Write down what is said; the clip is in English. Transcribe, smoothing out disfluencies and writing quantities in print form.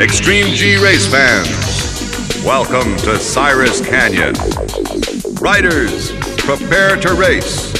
Extreme G Race fans, welcome to Siris Canyon. Riders, prepare to race.